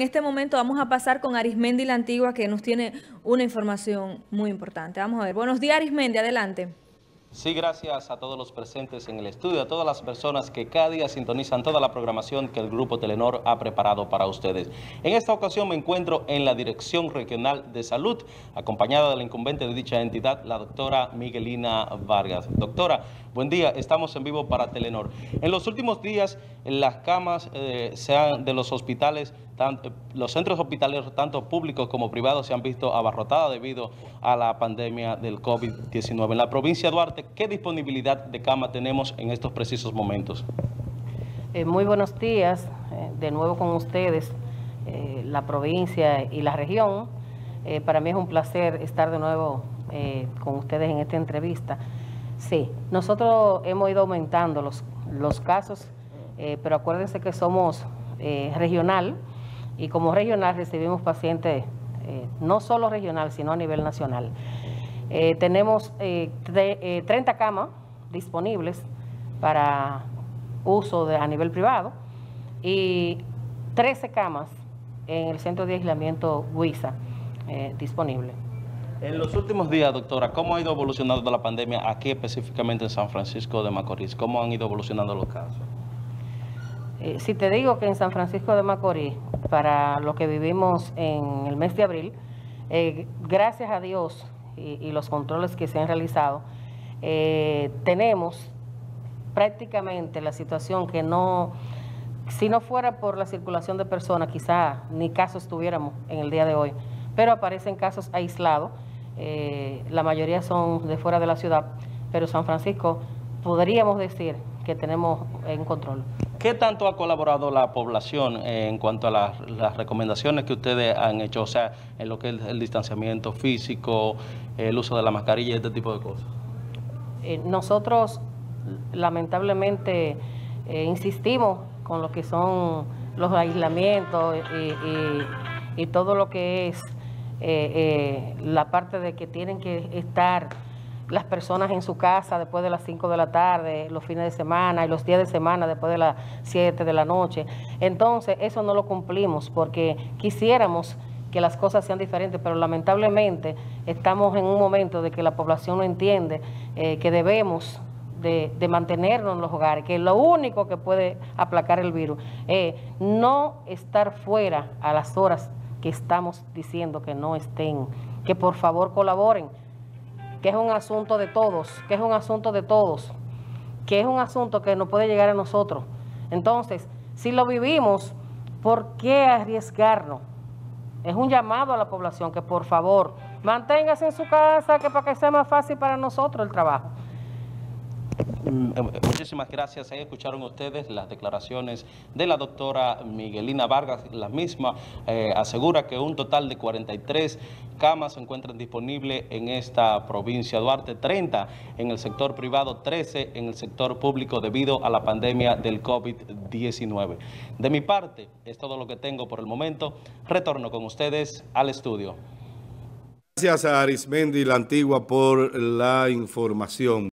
En este momento vamos a pasar con Arismendi la Antigua, que nos tiene una información muy importante. Vamos a ver. Buenos días, Arismendi, adelante. Sí, gracias a todos los presentes en el estudio, a todas las personas que cada día sintonizan toda la programación que el Grupo Telenor ha preparado para ustedes. En esta ocasión me encuentro en la Dirección Regional de Salud, acompañada de la incumbente de dicha entidad, la doctora Miguelina Vargas. Doctora, buen día, estamos en vivo para Telenor. En los últimos días, las camas sean de los hospitales, los centros hospitaleros, tanto públicos como privados, se han visto abarrotadas debido a la pandemia del COVID-19. En la provincia de Duarte, ¿qué disponibilidad de cama tenemos en estos precisos momentos? Muy buenos días, de nuevo con ustedes, la provincia y la región. Para mí es un placer estar de nuevo con ustedes en esta entrevista. Sí, nosotros hemos ido aumentando los casos, pero acuérdense que somos regional, y como regional recibimos pacientes no solo regional, sino a nivel nacional. Tenemos 30 camas disponibles para uso a nivel privado y 13 camas en el centro de aislamiento WISA disponible. En los últimos días, doctora, ¿cómo ha ido evolucionando la pandemia aquí específicamente en San Francisco de Macorís? ¿Cómo han ido evolucionando los casos? Si te digo que en San Francisco de Macorís, para lo que vivimos en el mes de abril, gracias a Dios y los controles que se han realizado, tenemos prácticamente la situación que no, si no fuera por la circulación de personas, quizá ni casos tuviéramos en el día de hoy, pero aparecen casos aislados. La mayoría son de fuera de la ciudad, pero San Francisco podríamos decir que tenemos en control. ¿Qué tanto ha colaborado la población en cuanto a las recomendaciones que ustedes han hecho? O sea, en lo que es el distanciamiento físico, el uso de la mascarilla y este tipo de cosas. Nosotros, lamentablemente, insistimos con lo que son los aislamientos y todo lo que es la parte de que tienen que estar las personas en su casa después de las 5 de la tarde, los fines de semana y los días de semana después de las 7 de la noche. Entonces, eso no lo cumplimos porque quisiéramos que las cosas sean diferentes, pero lamentablemente estamos en un momento de que la población no entiende que debemos de mantenernos en los hogares, que lo único que puede aplacar el virus es no estar fuera a las horas que estamos diciendo que no estén, que por favor colaboren, que es un asunto de todos, que es un asunto de todos, que es un asunto que no puede llegar a nosotros. Entonces, si lo vivimos, ¿por qué arriesgarnos? Es un llamado a la población que por favor manténgase en su casa, que para que sea más fácil para nosotros el trabajo. Muchísimas gracias. Ahí escucharon ustedes las declaraciones de la doctora Miguelina Vargas. La misma asegura que un total de 43 camas se encuentran disponibles en esta provincia de Duarte, 30 en el sector privado, 13 en el sector público debido a la pandemia del COVID-19. De mi parte, es todo lo que tengo por el momento. Retorno con ustedes al estudio. Gracias a Arismendi la Antigua por la información.